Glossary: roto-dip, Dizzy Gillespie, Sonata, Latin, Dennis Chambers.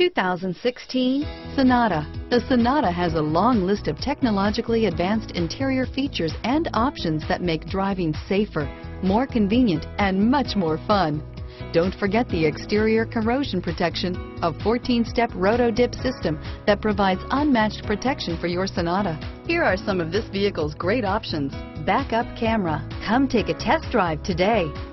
2016 Sonata. The Sonata has a long list of technologically advanced interior features and options that make driving safer, more convenient, and much more fun. Don't forget the exterior corrosion protection, a 14-step roto-dip system that provides unmatched protection for your Sonata. Here are some of this vehicle's great options: backup camera. Come take a test drive today.